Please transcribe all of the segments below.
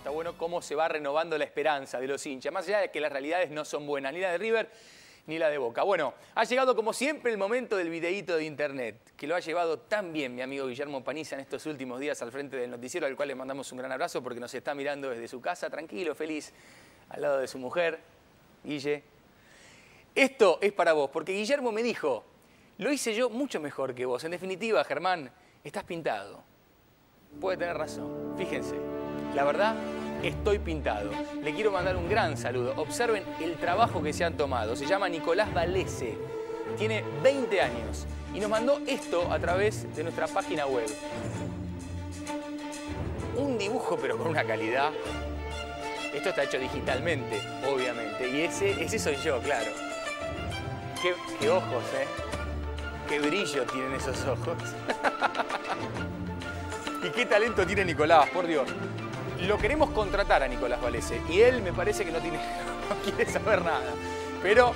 está bueno cómo se va renovando la esperanza de los hinchas, más allá de que las realidades no son buenas, ni la de River ni la de Boca. Bueno, ha llegado como siempre el momento del videíto de internet, que lo ha llevado tan bien mi amigo Guillermo Paniza en estos últimos días al frente del noticiero, al cual le mandamos un gran abrazo porque nos está mirando desde su casa, tranquilo, feliz, al lado de su mujer, Guille. Esto es para vos, porque Guillermo me dijo, lo hice yo mucho mejor que vos. En definitiva, Germán, estás pintado. Puede tener razón. Fíjense, la verdad, estoy pintado. Le quiero mandar un gran saludo. Observen el trabajo que se han tomado. Se llama Nicolás Valese. Tiene 20 años y nos mandó esto a través de nuestra página web. Un dibujo, pero con una calidad. Esto está hecho digitalmente, obviamente. Y ese soy yo, claro. Qué ojos, ¿eh? Qué brillo tienen esos ojos. Y qué talento tiene Nicolás, por Dios. Lo queremos contratar a Nicolás Valese. Y él me parece que no quiere saber nada. Pero,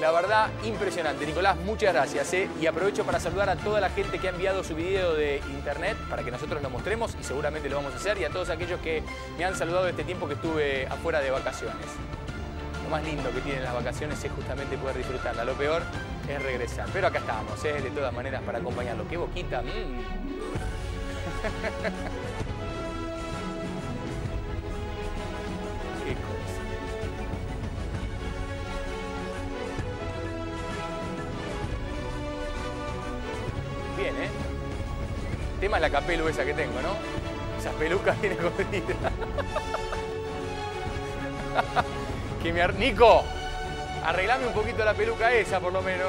la verdad, impresionante. Nicolás, muchas gracias, ¿eh? Y aprovecho para saludar a toda la gente que ha enviado su video de internet para que nosotros lo mostremos y seguramente lo vamos a hacer. Y a todos aquellos que me han saludado este tiempo que estuve afuera de vacaciones. Lo más lindo que tienen las vacaciones es justamente poder disfrutarla. Lo peor es regresar. Pero acá estamos, ¿eh? De todas maneras, para acompañarlo. ¡Qué boquita! Qué cosa. Bien, ¿eh? El tema es la capelu esa que tengo, ¿no? Esa peluca viene jodida. Que me Nico, arreglame un poquito la peluca esa, por lo menos.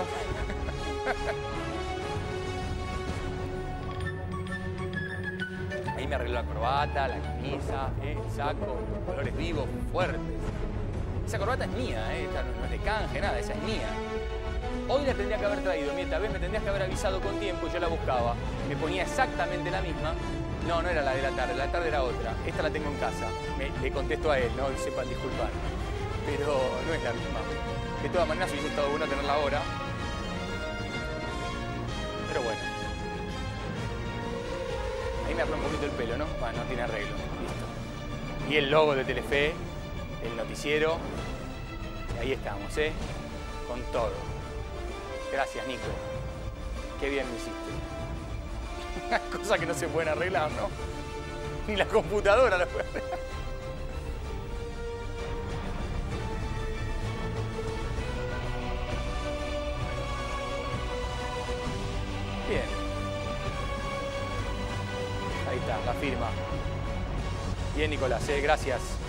Ahí me arregló la corbata, la camisa, el saco, colores vivos, fuertes. Esa corbata es mía, esta no es de canje, nada, esa es mía. Hoy la tendría que haber traído, esta vez me tendrías que haber avisado con tiempo y yo la buscaba. Me ponía exactamente la misma. No era la de la tarde era otra. Esta la tengo en casa. Le contesto a él, ¿no? Y sepan disculpar. Pero no es la misma. De todas maneras hubiese estado bueno tenerla ahora. Pero bueno. Ahí me agarró un poquito el pelo, ¿no? Bueno, no tiene arreglo. Listo. Y el logo de Telefe, el noticiero. Y ahí estamos, ¿eh? Con todo. Gracias, Nico. Qué bien me hiciste. Cosas que no se pueden arreglar, ¿no? Ni la computadora la puede arreglar. Bien. Ahí está, la firma. Bien, Nicolás, gracias.